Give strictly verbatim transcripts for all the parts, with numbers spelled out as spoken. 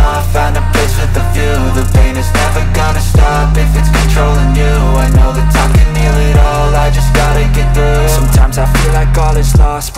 off, find a place with a view. The pain is never gonna stop if it's controlling you. I know that time can heal it all, I just gotta get through. Sometimes I feel like all is lost,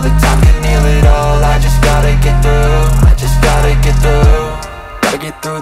that time can heal it all, I just gotta get through. I just gotta get through. Gotta get through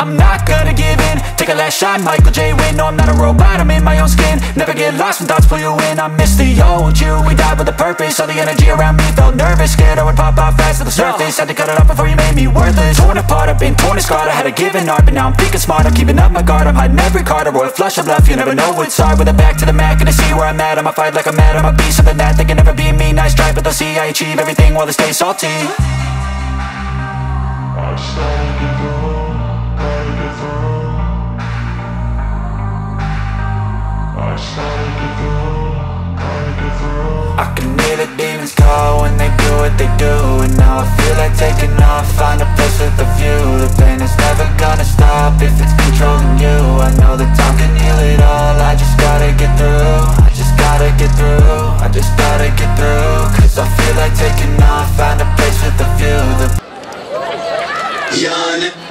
I'm not gonna give in. Take a last shot, Michael J. Win. No, I'm not a robot, I'm in my own skin. Never get lost when thoughts pull you in. I miss the old you, we died with a purpose. All the energy around me felt nervous, scared I would pop out fast to the surface. Had to cut it off before you made me worthless. Torn apart, I've been torn and scarred. I had a given art, but now I'm thinking smart. I'm keeping up my guard, I'm hiding every card. A royal flush of love, you never know what's hard. With a back to the mat, gonna see where I'm at. I'ma fight like I'm mad, I'ma be something that they can never be me. Nice try, but they'll see I achieve everything while they stay salty. I just gotta get through. I can hear the demons call when they do what they do, and now I feel like taking off, find a place with a view. The pain is never gonna stop if it's controlling you. I know that time can heal it all, I just gotta get through. I just gotta get through, I just gotta get through. Cause I feel like taking off, find a place with a view. The